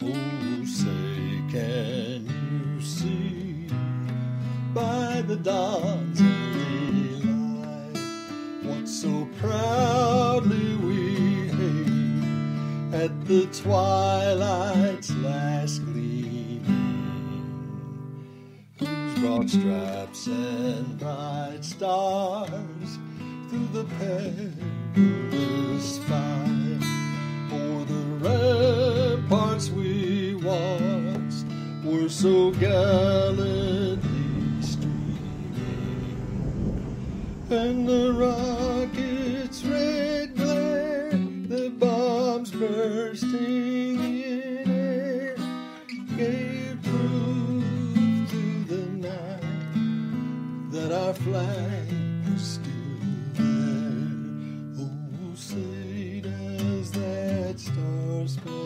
Oh, say, can you see by the dawn's early light what so proudly we hailed at the twilight's last gleaming, whose broad stripes and bright stars through the perilous fight o'er the ramparts we watched were so gallantly streaming, and the rockets' red glare, the bombs bursting in air, gave proof to the night that our flag was still. Say, does that star spangled banner